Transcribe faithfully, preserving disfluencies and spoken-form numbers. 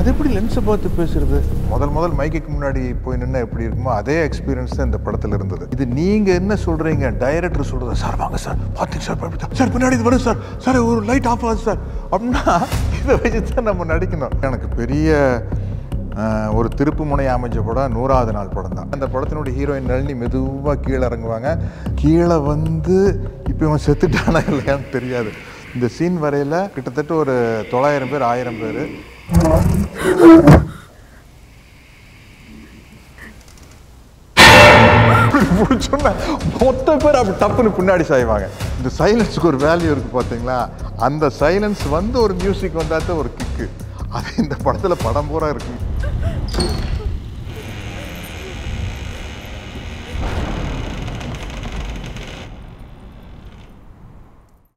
அது எப்படி லென்ஸை பார்த்து பேசுறது? முதல் முதல் மைக்குக்கு முன்னாடி போய் நின்னா எப்படி இருக்குமோ அதே எக்ஸ்பீரியன்ஸ் தான் இந்த படத்தில் இருந்தது. இது நீங்கள் என்ன சொல்கிறீங்க, டைரக்டர் சொல்கிறதா? சார் வாங்க சார், பார்த்துங்க சார், பார்ப்பா சார், பின்னாடி இது வரும் சார், சார் ஒரு லைட் ஆஃப் ஆகுது சார் அப்படின்னா இதை வச்சு தான் நம்ம நடிக்கணும். எனக்கு பெரிய ஒரு திருப்பு முனை அமைஞ்ச படம் நூறாவது நாள் படம் தான். அந்த படத்தினுடைய ஹீரோயின் நளினி மெதுவாக கீழே இறங்குவாங்க. கீழே வந்து இப்போ இவன் செத்துட்டானா இல்லையான்னு தெரியாது. இந்த சீன் வரையில் கிட்டத்தட்ட ஒரு தொள்ளாயிரம் பேர் ஆயிரம் பேர் பிடிச்சோன்னா மொத்த பேர் அப்படி டப்புன்னு பின்னாடி சாய்வாங்க. இந்த சைலன்ஸுக்கு ஒரு வேல்யூ இருக்குது பார்த்தீங்களா? அந்த சைலன்ஸ் வந்து ஒரு மியூசிக் வந்தால் தான் ஒரு கிக்கு. அது இந்த படத்தில் படம் பூரா இருக்குது.